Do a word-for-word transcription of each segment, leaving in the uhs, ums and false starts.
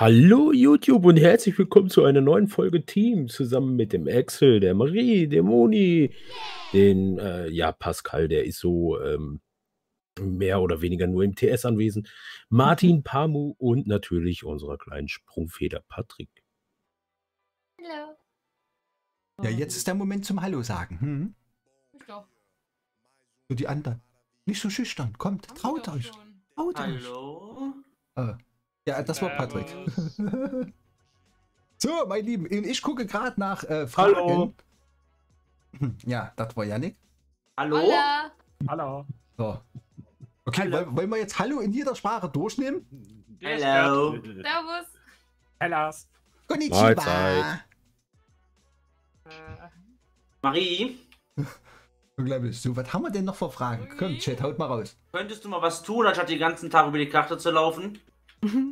Hallo YouTube und herzlich willkommen zu einer neuen Folge Team, zusammen mit dem Axel, der Marie, dem Moni, den, äh, ja, Pascal, der ist so ähm, mehr oder weniger nur im T S anwesend, Martin, Pamu und natürlich unserer kleinen Sprungfeder Patrick. Hallo. Ja, jetzt ist der Moment zum Hallo sagen. Hm? Ich doch. Für die anderen. Nicht so schüchtern, kommt, traut euch. Schon. Traut Hallo. Euch. Hallo. Äh. Ja, das war Patrick. So, mein Lieben, ich gucke gerade nach äh, Fragen. Hallo. Ja, das war Yannick. Hallo. Hallo. So. Okay, Hallo. Wollen, wollen wir jetzt Hallo in jeder Sprache durchnehmen? Hallo. Servus. Hellas. Konnichiwa. Marie. So, was haben wir denn noch für Fragen? Mhm. Komm, Chat, haut mal raus. Könntest du mal was tun, anstatt den ganzen Tag über die Karte zu laufen?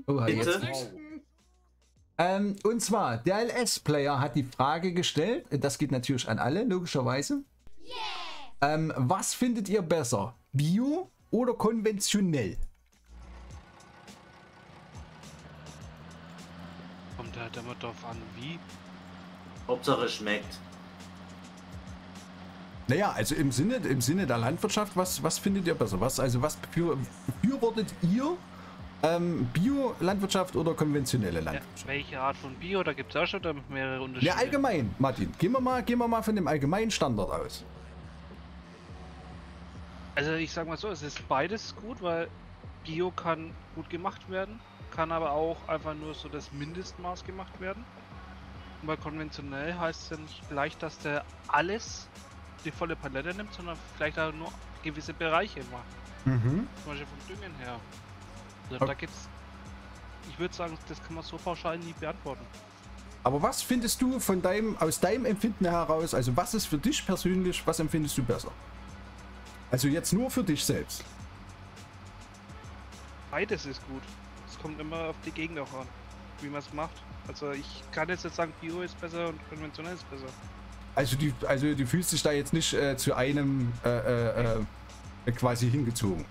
Oh, bitte? Jetzt. Ähm, und zwar, der L S-Player hat die Frage gestellt, das geht natürlich an alle, logischerweise. Yeah. Ähm, was findet ihr besser, bio oder konventionell? Kommt halt immer drauf an, wie. Hauptsache es schmeckt. Naja, also im Sinne, im Sinne der Landwirtschaft, was, was findet ihr besser? Was, also was befürwortet ihr? Ähm, Bio-Landwirtschaft oder konventionelle Landwirtschaft? Ja, welche Art von Bio? Da gibt es auch schon mehrere Unterschiede. Ja, allgemein, Martin. Gehen wir, mal, gehen wir mal von dem allgemeinen Standard aus. Also ich sag mal so, es ist beides gut, weil Bio kann gut gemacht werden, kann aber auch einfach nur so das Mindestmaß gemacht werden. Und bei konventionell heißt es ja nicht gleich, dass der alles, die volle Palette nimmt, sondern vielleicht auch nur gewisse Bereiche macht. Mhm. Zum Beispiel vom Düngen her. Also, da gibt's, ich würde sagen, das kann man so pauschal nie beantworten. Aber was findest du von deinem, aus deinem Empfinden heraus, also was ist für dich persönlich, was empfindest du besser? Also jetzt nur für dich selbst. Beides ist gut. Es kommt immer auf die Gegend auch an, wie man es macht. Also ich kann jetzt, jetzt sagen, Bio ist besser und konventionell ist besser. Also du die, also die fühlst dich da jetzt nicht äh, zu einem äh, äh, äh, quasi hingezogen?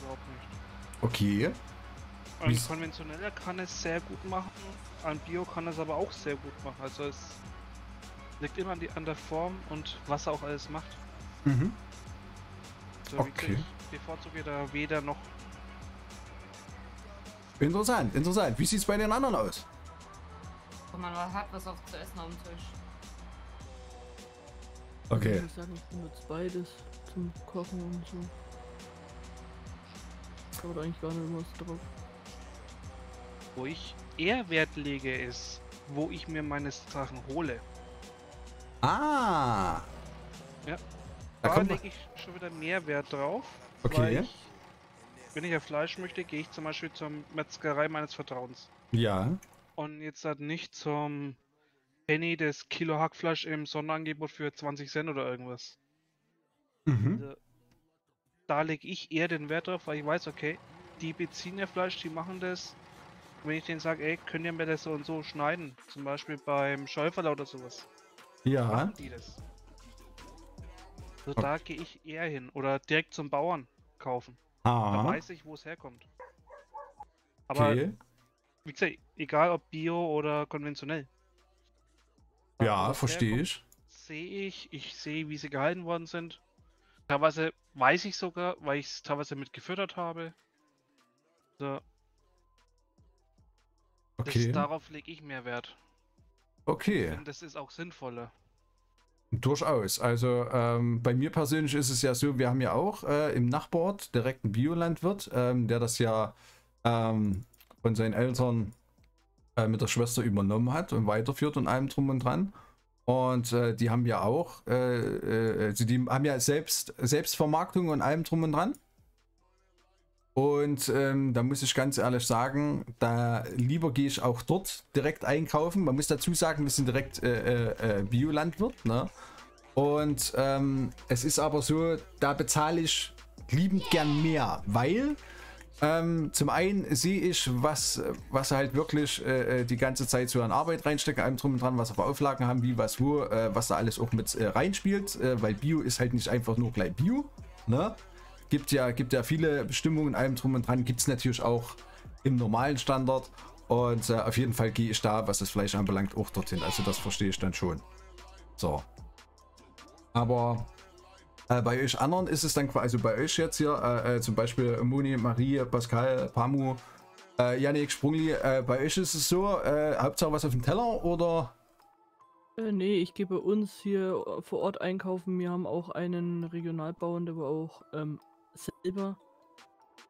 Überhaupt nicht. Okay. Ein konventioneller kann es sehr gut machen, ein Bio kann es aber auch sehr gut machen. Also es liegt immer an, die, an der Form und was er auch alles macht. Mhm. So, okay. Ich bevorzuge da weder noch. Interessant, interessant. Wie sieht es bei den anderen aus? Wenn man was hat, was auch zu essen auf dem Tisch. Okay. Ich muss sagen, ich benutze beides zum Kochen und so. Ich habe eigentlich gar nicht was drauf. Wo ich eher Wert lege, ist, wo ich mir meine Sachen hole. Ah! Ja. Da, da lege ich schon wieder mehr Wert drauf. Okay. Weil ich, wenn ich ja Fleisch möchte, gehe ich zum Beispiel zur Metzgerei meines Vertrauens. Ja. Und jetzt halt nicht zum Penny das Kilo Hackfleisch im Sonderangebot für zwanzig Cent oder irgendwas. Mhm. Also, da lege ich eher den Wert drauf, weil ich weiß, okay, die beziehen ja Fleisch, die machen das. Wenn ich denen sage, ey, könnt ihr mir das so und so schneiden? Zum Beispiel beim Schäuferler oder sowas. Ja. Machen die das? So, okay. Da gehe ich eher hin. Oder direkt zum Bauern kaufen. Ah. Da weiß ich, wo es herkommt. Aber, okay. Wie gesagt, egal ob bio oder konventionell. Da ja, verstehe ich. Sehe ich, ich sehe, wie sie gehalten worden sind. Teilweise weiß ich sogar, weil ich es teilweise mit gefüttert habe. So. Okay. Das, darauf lege ich mehr Wert. Okay. Denn das ist auch sinnvoller. Durchaus. Also ähm, bei mir persönlich ist es ja so, wir haben ja auch äh, im Nachbord direkt einen Biolandwirt, ähm, der das ja ähm, von seinen Eltern äh, mit der Schwester übernommen hat und weiterführt und allem drum und dran. Und äh, die haben ja auch, äh, äh, die haben ja selbst Selbstvermarktung und allem drum und dran. Und ähm, da muss ich ganz ehrlich sagen, da lieber gehe ich auch dort direkt einkaufen. Man muss dazu sagen, wir sind direkt äh, äh, Biolandwirt, ne? Und ähm, es ist aber so, da bezahle ich liebend gern mehr, weil ähm, zum einen sehe ich, was, was halt wirklich äh, die ganze Zeit so an Arbeit reinstecken, allem drum und dran, was wir Auflagen haben, wie, was, wo, äh, was da alles auch mit äh, reinspielt, äh, weil Bio ist halt nicht einfach nur gleich Bio, ne? Gibt ja, gibt ja viele Bestimmungen, allem drum und dran, gibt es natürlich auch im normalen Standard. Und äh, auf jeden Fall gehe ich da, was das Fleisch anbelangt, auch dorthin. Also das verstehe ich dann schon. So. Aber äh, bei euch anderen ist es dann quasi, also bei euch jetzt hier, äh, äh, zum Beispiel Moni, Marie, Pascal, Pamu, äh, Yannick, Sprungli, äh, bei euch ist es so, äh, Hauptsache was auf dem Teller oder? Äh, nee, ich gehe bei uns hier vor Ort einkaufen. Wir haben auch einen Regionalbauern, der aber auch ähm, selber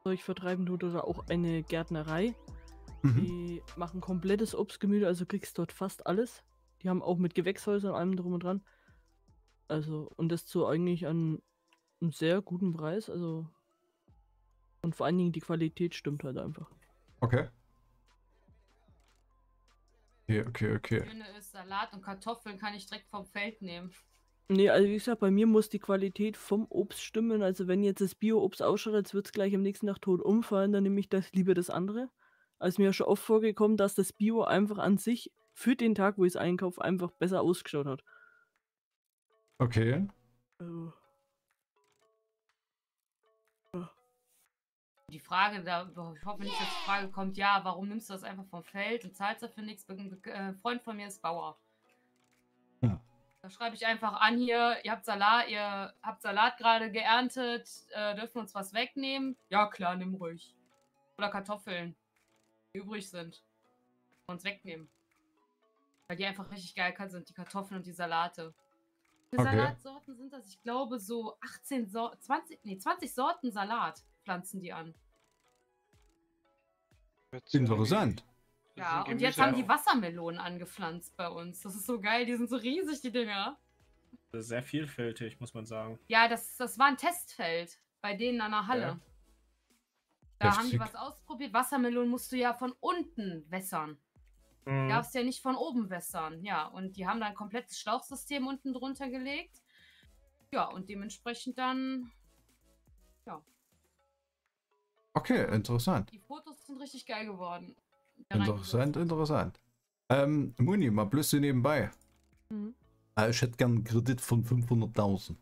Zeug vertreiben tut, oder auch eine Gärtnerei. Die mhm. machen komplettes Obstgemüse, also kriegst dort fast alles. Die haben auch mit Gewächshäusern und allem drum und dran. Also, und das zu eigentlich an einem sehr guten Preis. Also, und vor allen Dingen die Qualität stimmt halt einfach. Okay. Okay, okay, okay. Das Schöne ist, Salat und Kartoffeln kann ich direkt vom Feld nehmen. Nee, also wie gesagt, bei mir muss die Qualität vom Obst stimmen. Also, wenn jetzt das Bio-Obst ausschaut, als würde es gleich am nächsten Tag tot umfallen, dann nehme ich das lieber das andere. Also mir ist schon oft vorgekommen, dass das Bio einfach an sich für den Tag, wo ich es einkaufe, einfach besser ausgeschaut hat. Okay. Die Frage, da, ich hoffe nicht, dass die Frage kommt, ja, warum nimmst du das einfach vom Feld und zahlst dafür nichts? Ein Freund von mir ist Bauer. Ja. Da schreibe ich einfach an hier, ihr habt Salat, ihr habt Salat gerade geerntet, äh, dürfen uns was wegnehmen? Ja klar, nimm ruhig. Oder Kartoffeln. Übrig sind und uns wegnehmen. Weil die einfach richtig geil sind, die Kartoffeln und die Salate. Wie viele okay. Salatsorten sind das? Ich glaube so achtzehn, so zwanzig, nee, zwanzig Sorten Salat pflanzen die an. Interessant. Ja, und jetzt haben die Wassermelonen angepflanzt bei uns. Das ist so geil, die sind so riesig, die Dinger. Das ist sehr vielfältig, muss man sagen. Ja, das, das war ein Testfeld bei denen an der Halle. Ja. Da das haben die was ausprobiert. Wassermelonen musst du ja von unten wässern. Mm. Du darfst ja nicht von oben wässern. Ja, und die haben dann ein komplettes Schlauchsystem unten drunter gelegt. Ja, und dementsprechend dann. Ja. Okay, interessant. Die Fotos sind richtig geil geworden. Interessant, interessant. Ähm, Moni, mal Blödsinn nebenbei. Mhm. Ah, ich hätte gern einen Kredit von fünfhunderttausend.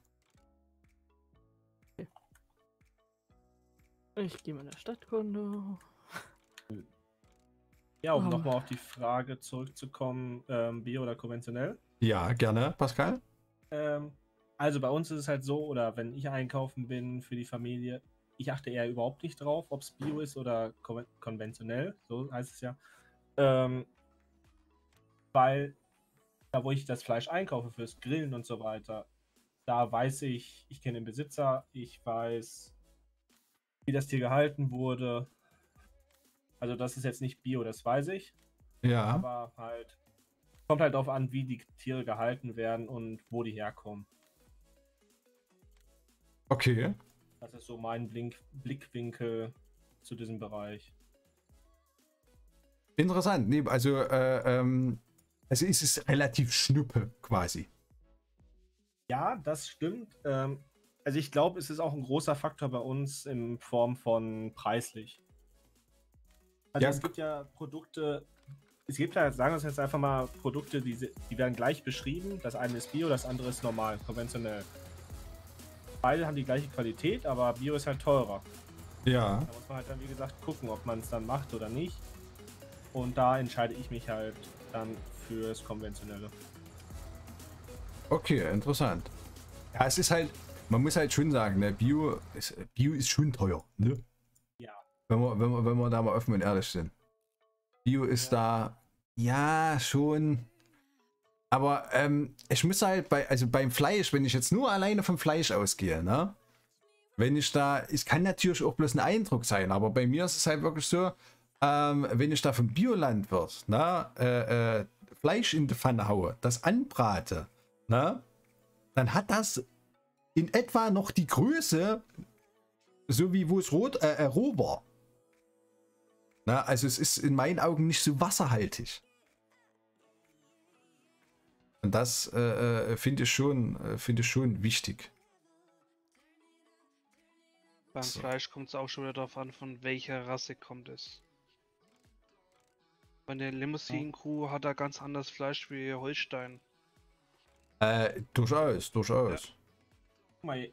Ich gehe mal in der Stadtkunde. Ja, um oh. nochmal auf die Frage zurückzukommen, ähm, Bio oder konventionell? Ja, gerne, Pascal. Ähm, also bei uns ist es halt so, oder wenn ich einkaufen bin für die Familie, ich achte eher überhaupt nicht drauf, ob es Bio ist oder kon konventionell, so heißt es ja. Ähm, weil da, wo ich das Fleisch einkaufe fürs Grillen und so weiter, da weiß ich, ich kenne den Besitzer, ich weiß, wie das Tier gehalten wurde. Also das ist jetzt nicht Bio, das weiß ich. Ja. Aber halt, kommt halt darauf an, wie die Tiere gehalten werden und wo die herkommen. Okay. Das ist so mein Blink Blickwinkel zu diesem Bereich. Interessant. Nee, also, äh, ähm, also ist es relativ schnuppe quasi. Ja, das stimmt. Ähm, Also ich glaube, es ist auch ein großer Faktor bei uns in Form von preislich. Also ja, es gibt ja Produkte, es gibt ja, sagen wir es jetzt einfach mal, Produkte, die, die werden gleich beschrieben. Das eine ist Bio, das andere ist normal, konventionell. Beide haben die gleiche Qualität, aber Bio ist halt teurer. Ja. Da muss man halt dann, wie gesagt, gucken, ob man es dann macht oder nicht. Und da entscheide ich mich halt dann fürs Konventionelle. Okay, interessant. Ja, es ist halt... Man muss halt schon sagen, ne, Bio, ist, Bio ist schon teuer, ne? Ja. Wenn wir, wenn wir, wenn wir da mal offen und ehrlich sind. Bio ist ja. da, ja, schon. Aber ähm, ich muss halt, bei, also beim Fleisch, wenn ich jetzt nur alleine vom Fleisch ausgehe, ne? Wenn ich da, es kann natürlich auch bloß ein Eindruck sein, aber bei mir ist es halt wirklich so, ähm, wenn ich da vom Biolandwirt, ne, äh, äh, Fleisch in die Pfanne haue, das anbrate, ne? Dann hat das... in etwa noch die Größe, so wie wo es rot, äh, roh war. Na, also es ist in meinen Augen nicht so wasserhaltig. Und das äh, finde ich, äh, find ich schon wichtig. Beim so. Fleisch kommt es auch schon wieder darauf an, von welcher Rasse kommt es. Bei der Limousine-Crew hat er ganz anderes Fleisch wie Holstein. Äh, durchaus, durchaus. Ja.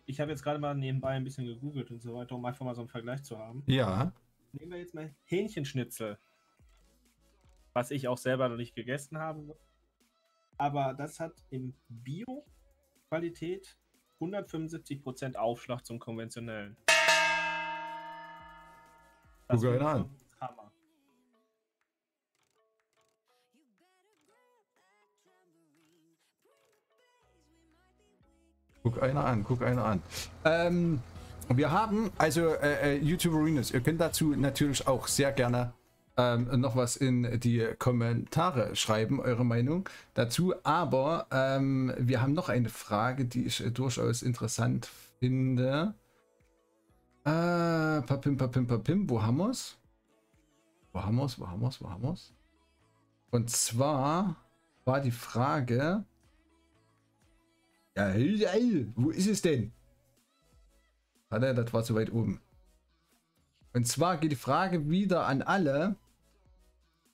Ich habe jetzt gerade mal nebenbei ein bisschen gegoogelt und so weiter, um einfach mal so einen Vergleich zu haben. Ja. Nehmen wir jetzt mal Hähnchenschnitzel. was ich auch selber noch nicht gegessen habe. Aber das hat im Bio-Qualität hundertfünfundsiebzig Prozent Aufschlag zum konventionellen. Das ist ein Hammer. Guck einer an, guck einer an. Ähm, wir haben, also äh, YouTuberinos, ihr könnt dazu natürlich auch sehr gerne ähm, noch was in die Kommentare schreiben, eure Meinung dazu. Aber ähm, wir haben noch eine Frage, die ich äh, durchaus interessant finde. Äh, papim, papim, papim, wo haben wir's? Wo haben wir's, wo haben wir's, wo haben wir's? Und zwar war die Frage... Ja, wo ist es denn? Warte, das war zu weit oben. Und zwar geht die Frage wieder an alle.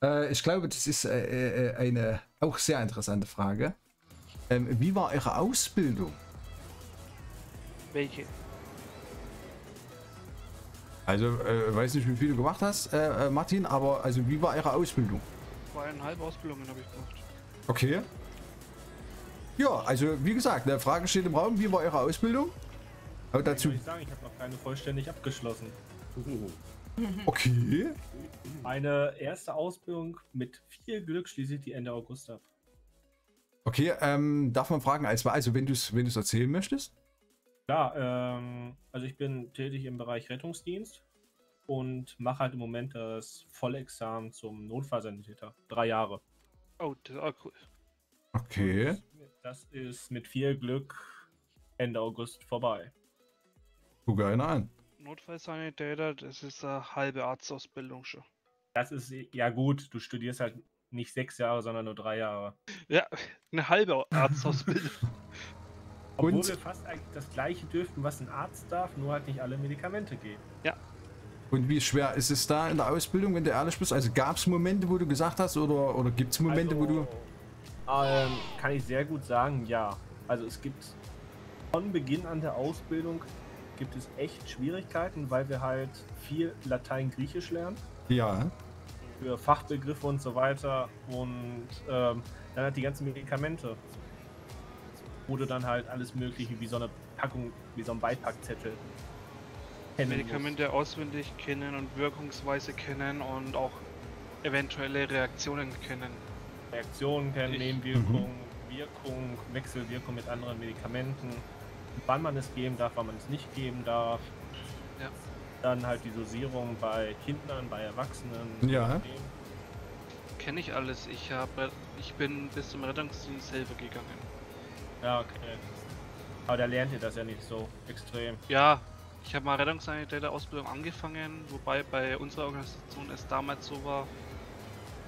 Äh, ich glaube, das ist äh, äh, eine auch sehr interessante Frage. Ähm, wie war eure Ausbildung? Welche? Also, äh, weiß nicht, wie viel du gemacht hast, äh, Martin, aber also wie war eure Ausbildung? Zweieinhalb Ausbildungen habe ich gemacht. Okay. Ja, also wie gesagt, eine Frage steht im Raum, wie war eure Ausbildung? Aber dazu... Ich, ich habe noch keine vollständig abgeschlossen. Okay. Meine erste Ausbildung mit viel Glück schließe ich die Ende August ab. Okay, ähm, darf man fragen, also wenn du es wenn du's erzählen möchtest? Ja, ähm, also ich bin tätig im Bereich Rettungsdienst und mache halt im Moment das Vollexamen zum Notfallsanitäter. Drei Jahre. Oh, das ist auch cool. Okay. Das ist mit viel Glück Ende August vorbei. Guck einer an. Notfallsanitäter, das ist eine halbe Arztausbildung schon. Das ist, ja gut, du studierst halt nicht sechs Jahre, sondern nur drei Jahre. Ja, eine halbe Arztausbildung. Obwohl und? Wir fast eigentlich das gleiche dürften, was ein Arzt darf, nur halt nicht alle Medikamente geben. Ja. Und wie schwer ist es da in der Ausbildung, wenn du ehrlich bist? Also gab es Momente, wo du gesagt hast, oder, oder gibt es Momente, also, wo du... Ähm, kann ich sehr gut sagen, ja. Also es gibt von Beginn an der Ausbildung gibt es echt Schwierigkeiten, weil wir halt viel Latein-Griechisch lernen. Ja. Für Fachbegriffe und so weiter und ähm, dann halt die ganzen Medikamente. Oder dann halt alles mögliche, wie so eine Packung, wie so ein Beipackzettel. Medikamente muss. Auswendig kennen und Wirkungsweise kennen und auch eventuelle Reaktionen kennen. Reaktionen kennen, ich. Nebenwirkungen, mhm. Wirkung, Wechselwirkung mit anderen Medikamenten, wann man es geben darf, wann man es nicht geben darf. Ja. Dann halt die Dosierung bei Kindern, bei Erwachsenen. Ja. Kenne ich alles. Ich habe, ich bin bis zum Rettungsdienst Hilfe gegangen. Ja, okay. Aber da lernt ihr das ja nicht so extrem. Ja, ich habe mal Rettungssanitäter-Ausbildung angefangen, wobei bei unserer Organisation es damals so war,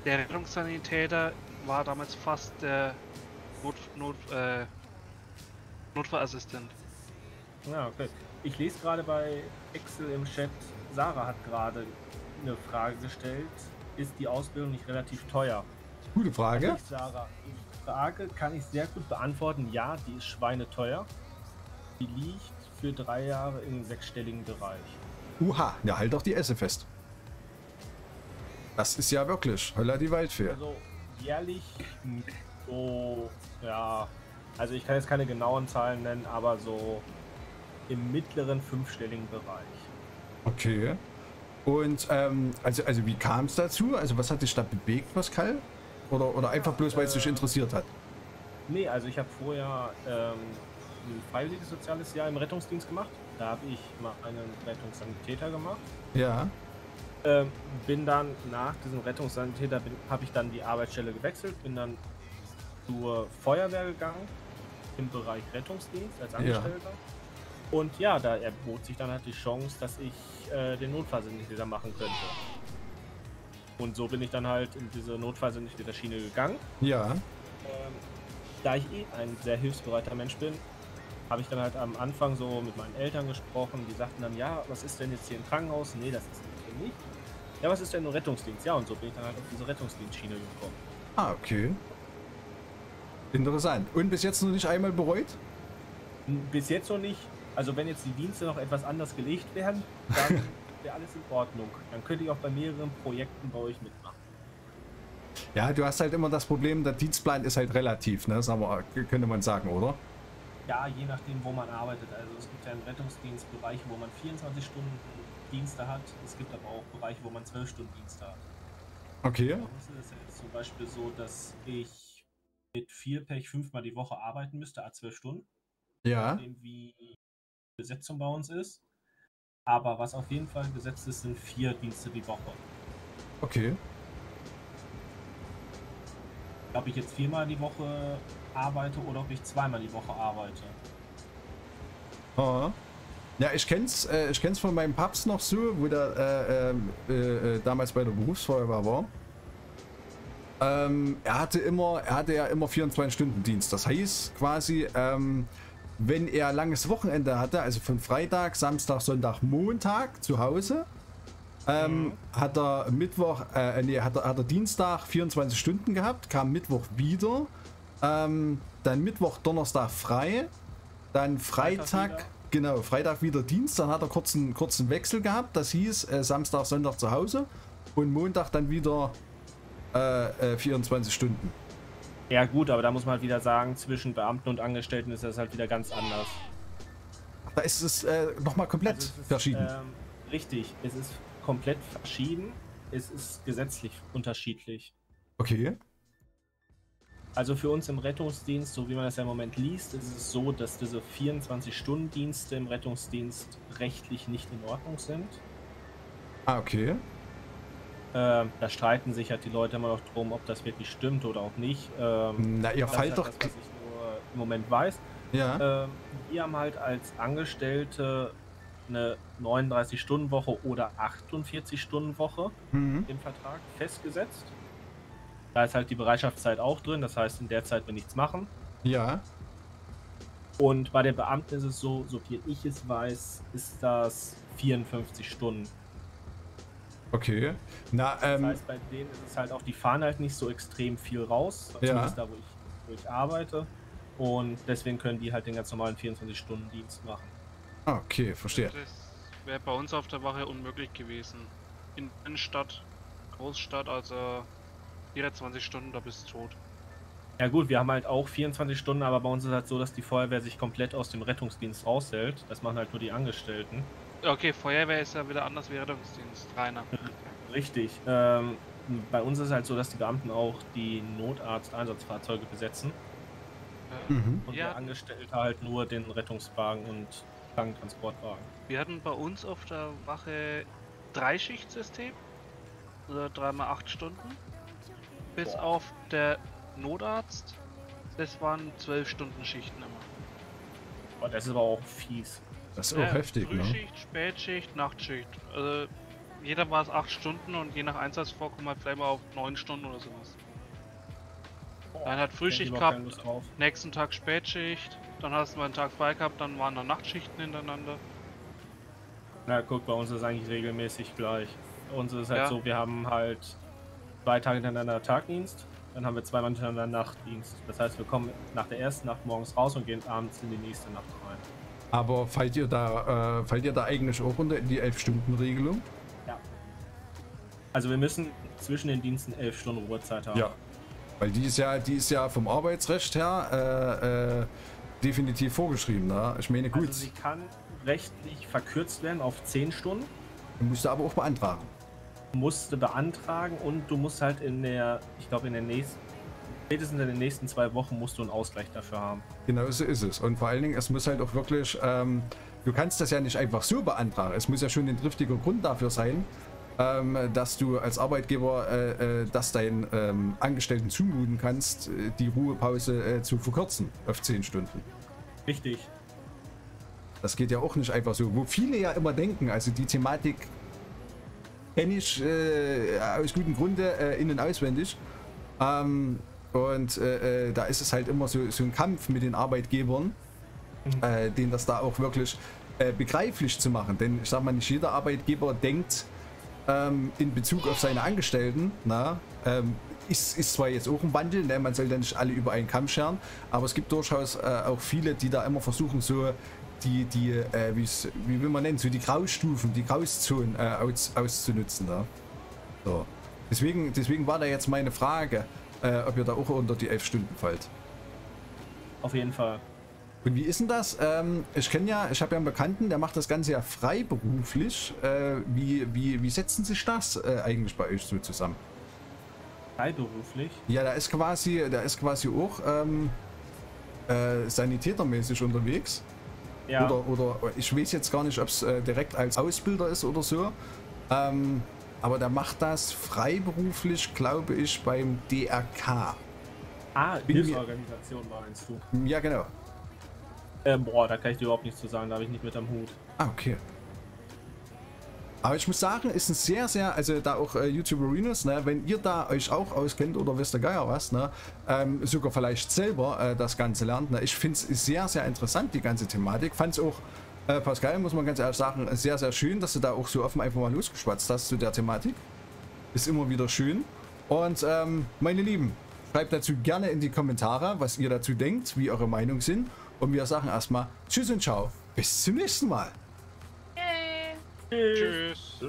der Rettungssanitäter war damals fast der Not, Not, äh, Notfallassistent. Ja, okay. Ich lese gerade bei Excel im Chat, Sarah hat gerade eine Frage gestellt, ist die Ausbildung nicht relativ teuer? Gute Frage. Also Sarah, die Frage kann ich sehr gut beantworten, ja, die ist schweineteuer. Die liegt für drei Jahre im sechsstelligen Bereich. Uha, ja, halt doch die Esse fest. Das ist ja wirklich, holla die Waldfee. Also jährlich so, ja, also ich kann jetzt keine genauen Zahlen nennen, aber so im mittleren fünfstelligen Bereich. Okay. Und ähm, also, also wie kam es dazu? Also was hat dich da bewegt, Pascal? Oder, oder einfach bloß, weil es äh, dich interessiert hat? Nee, also ich habe vorher ähm, ein freiwilliges soziales Jahr im Rettungsdienst gemacht. Da habe ich mal einen Rettungssanitäter gemacht. Ja. Ähm, bin dann nach diesem Rettungssanitäter, habe ich dann die Arbeitsstelle gewechselt, bin dann zur Feuerwehr gegangen, im Bereich Rettungsdienst als Angestellter. Ja. Und ja, da erbot sich dann halt die Chance, dass ich äh, den Notfallsanitäter machen könnte. Und so bin ich dann halt in diese Notfallsanitäter-Schiene gegangen. Ja. Ähm, da ich eh ein sehr hilfsbereiter Mensch bin, habe ich dann halt am Anfang so mit meinen Eltern gesprochen, die sagten dann, ja, was ist denn jetzt hier im Krankenhaus? Nee, das ist nicht. Ja, was ist denn ein Rettungsdienst? Ja, und so bin ich dann halt auf diese Rettungsdienstschiene gekommen. Ah, okay. Interessant. Und bis jetzt noch nicht einmal bereut? Bis jetzt noch nicht. Also wenn jetzt die Dienste noch etwas anders gelegt werden, dann wäre alles in Ordnung. Dann könnte ich auch bei mehreren Projekten bei euch mitmachen. Ja, du hast halt immer das Problem, der Dienstplan ist halt relativ, ne? Das aber, könnte man sagen, oder? Ja, je nachdem, wo man arbeitet. Also es gibt ja im Rettungsdienst Bereiche, wo man vierundzwanzig Stunden Dienste hat. Es gibt aber auch Bereiche, wo man zwölf Stunden Dienste hat. Okay. Bei uns ist es jetzt zum Beispiel so, dass ich mit viel Pech fünfmal die Woche arbeiten müsste, à zwölf Stunden. Ja. Nachdem, wie die Besetzung bei uns ist. Aber was auf jeden Fall gesetzt ist, sind vier Dienste die Woche. Okay. Ob ich jetzt viermal die Woche arbeite oder ob ich zweimal die Woche arbeite. Oh. Ja, ich kenn's, äh, ich kenn's von meinem Paps noch so, wo der äh, äh, äh, damals bei der Berufsfeuerwehr war. Ähm, er hatte immer, er hatte ja immer vierundzwanzig-Stunden-Dienst. Das heißt quasi, ähm, wenn er langes Wochenende hatte, also von Freitag, Samstag, Sonntag, Montag zu Hause, ähm, mhm. hat er Mittwoch, äh, nee, hat er, hat er Dienstag vierundzwanzig Stunden gehabt, kam Mittwoch wieder, ähm, dann Mittwoch, Donnerstag frei, dann Freitag, Freitag genau, Freitag wieder Dienst, dann hat er kurzen, kurzen Wechsel gehabt, das hieß äh, Samstag, Sonntag zu Hause und Montag dann wieder äh, äh, vierundzwanzig Stunden. Ja gut, aber da muss man halt wieder sagen, zwischen Beamten und Angestellten ist das halt wieder ganz anders. Da ist es äh, nochmal komplett also es ist, verschieden. Ähm, richtig, es ist komplett verschieden, es ist gesetzlich unterschiedlich. Okay. Also für uns im Rettungsdienst, so wie man das ja im Moment liest, ist es so, dass diese vierundzwanzig-Stunden-Dienste im Rettungsdienst rechtlich nicht in Ordnung sind. Ah, okay. Ähm, da streiten sich halt die Leute immer noch drum, ob das wirklich stimmt oder auch nicht. Ähm, Na, ihr fallt doch... Das ist halt das, was ich nur im Moment weiß. Ja. Ähm, wir haben halt als Angestellte eine neununddreißig-Stunden-Woche oder achtundvierzig-Stunden-Woche mhm. im Vertrag festgesetzt. Da ist halt die Bereitschaftszeit auch drin, das heißt, in der Zeit will nichts machen. Ja. Und bei den Beamten ist es so, so viel ich es weiß, ist das vierundfünfzig Stunden. Okay. Na, ähm, das heißt, bei denen ist es halt auch, die fahren halt nicht so extrem viel raus, zumindest ja. da, wo ich, wo ich arbeite. Und deswegen können die halt den ganz normalen vierundzwanzig-Stunden-Dienst machen. Okay, verstehe. Das wäre bei uns auf der Wache unmöglich gewesen. In Innenstadt, Großstadt, also... Jeder zwanzig Stunden, da bist du tot. Ja gut, wir haben halt auch vierundzwanzig Stunden, aber bei uns ist halt so, dass die Feuerwehr sich komplett aus dem Rettungsdienst raushält. Das machen halt nur die Angestellten. Okay, Feuerwehr ist ja wieder anders wie Rettungsdienst, reiner. Richtig. Ähm, bei uns ist es halt so, dass die Beamten auch die Notarzt-Einsatzfahrzeuge besetzen. Mhm. Und ja. der Angestellte halt nur den Rettungswagen und Krankentransportwagen. Wir hatten bei uns auf der Wache Dreischichtsystem, also drei mal acht Stunden. Bis Boah. auf der Notarzt, das waren zwölf Stunden Schichten immer. Oh, das ist aber auch fies. Das ist ja, auch heftig, Frühschicht, ne? Spätschicht, Nachtschicht. Also jeder war es acht Stunden und je nach Einsatzvorkommen halt vielleicht mal auf neun Stunden oder sowas. Boah, dann hat Frühschicht gehabt, nächsten Tag Spätschicht, dann hast du mal einen Tag frei gehabt, dann waren da Nachtschichten hintereinander. Na guck, bei uns ist eigentlich regelmäßig gleich. Bei uns ist es halt ja. so, wir haben halt zwei Tage hintereinander Tagdienst, dann haben wir zweimal hintereinander Nachtdienst. Das heißt, wir kommen nach der ersten Nacht morgens raus und gehen abends in die nächste Nacht rein. Aber fallt ihr da, äh, fallt ihr da eigentlich auch unter die elf-Stunden-Regelung? Ja. Also wir müssen zwischen den Diensten elf Stunden Ruhezeit haben. Ja, weil die ist ja, die ist ja vom Arbeitsrecht her äh, äh, definitiv vorgeschrieben. Ne? Ich meine, gut. Also sie kann rechtlich verkürzt werden auf zehn Stunden. Du musst aber auch beantragen. musste beantragen und du musst halt in der, ich glaube in der nächsten, spätestens in den nächsten zwei Wochen musst du einen Ausgleich dafür haben. Genau so ist es und vor allen Dingen, es muss halt auch wirklich, ähm, du kannst das ja nicht einfach so beantragen, es muss ja schon ein triftiger Grund dafür sein, ähm, dass du als Arbeitgeber äh, äh, das deinen ähm, Angestellten zumuten kannst, äh, die Ruhepause äh, zu verkürzen auf zehn Stunden. Richtig. Das geht ja auch nicht einfach so, wo viele ja immer denken, also die Thematik kenne ich äh, aus gutem Grunde äh, innen auswendig ähm, und äh, da ist es halt immer so, so ein Kampf mit den Arbeitgebern, mhm. äh, denen das da auch wirklich äh, begreiflich zu machen, denn ich sag mal, nicht jeder Arbeitgeber denkt ähm, in Bezug auf seine Angestellten, na, ähm, ist, ist zwar jetzt auch ein Wandel, ne? Man soll ja nicht alle über einen Kamm scheren, aber es gibt durchaus äh, auch viele, die da immer versuchen so die, die äh, wie will man nennen, so die Graustufen, die Grauzonen äh, aus, auszunutzen. Da. So. Deswegen, deswegen war da jetzt meine Frage, äh, ob ihr da auch unter die elf Stunden fallt. Auf jeden Fall. Und wie ist denn das? Ähm, ich kenne ja, ich habe ja einen Bekannten, der macht das Ganze ja freiberuflich. Äh, wie, wie, wie setzen sich das äh, eigentlich bei euch so zusammen? Freiberuflich? Ja, da ist quasi, da ist quasi auch ähm, äh, sanitätermäßig unterwegs. Ja. Oder, oder ich weiß jetzt gar nicht, ob es äh, direkt als Ausbilder ist oder so. Ähm, aber der macht das freiberuflich, glaube ich, beim D R K. Ah, Hilfsorganisation meinst du? Ja, genau. Ähm, boah, da kann ich dir überhaupt nichts zu sagen, da habe ich nicht mit am Hut. Ah, okay. Aber ich muss sagen, ist ein sehr, sehr, also da auch äh, YouTuberinos, ne, wenn ihr da euch auch auskennt oder wisst der Geier was, ne, ähm, sogar vielleicht selber äh, das Ganze lernt, ne, ich finde es sehr, sehr interessant, die ganze Thematik. Fand es auch, äh, Pascal, muss man ganz ehrlich sagen, sehr, sehr schön, dass du da auch so offen einfach mal losgeschwatzt hast zu der Thematik. Ist immer wieder schön. Und, ähm, meine Lieben, schreibt dazu gerne in die Kommentare, was ihr dazu denkt, wie eure Meinung sind. Und wir sagen erstmal Tschüss und Ciao. Bis zum nächsten Mal. Hey. Tschüss. Tschüss.